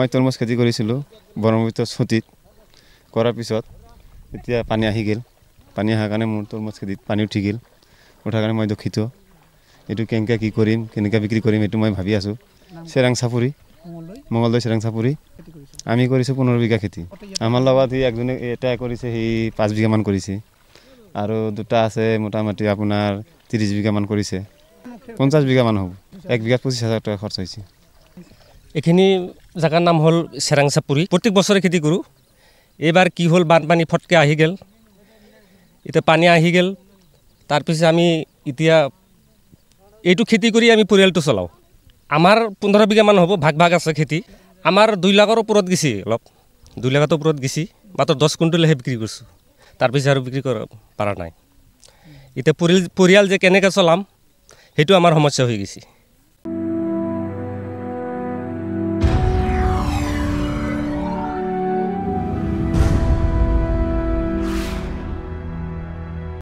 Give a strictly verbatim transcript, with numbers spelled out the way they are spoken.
মই তৰমুজ খেতি কৰিছিলো বৰমবিত ছতিত কৰাৰ পিছত এতিয়া পানী আহি গেল পানী আহাৰ কাৰণে মোৰ তৰমুজ খেতিত পানী উঠি গেল উঠাৰ কাৰণে মই দুখিত এটো কেনকা কি কৰিম কেনকা বিক্ৰী কৰিম এটো মই ভাবি আছো চেৰেং সাপুৰি মঙলদৈ চেৰেং সাপুৰি আমি কৰিছো পোন্ধৰ বিঘা খেতি আমাৰ লগত একজনে এটা কৰিছে হি পাঁচ বিঘা মান কৰিছে আৰু দুটা আছে মোটামুটি আপোনাৰ ত্ৰিশ বিঘা মান কৰিছে পঞ্চাশ বিঘা মান হ'ব এক বিঘা পঁচিশ হাজার টাকা খৰচ হৈছে এখনি জাগার নাম হল চেৰেং সাপুৰি প্রত্যেক বছরে খেতি করো এবার কি হল বানপানি ফটকে আহি গেল এটা পানি আহি গেল তারপিছে আমি ইতিয়া এইটু খেতি করে আমি পরিয়ালটো চলাও আমার পনেরো বিঘা মান হব ভাগ ভাগ আছে খেতি আমার দুই লাখের উপরত গেছি অলপ দুই লাখের উপরত গেছি মাত্র দশ কুইন্টলেহে বিক্রি করছো তারপিছে আর বিক্রি করা পারা নাই এটা পরিয়াল যে কেনেকে চলাম সেইটো আমার সমস্যা হয়ে গেছি।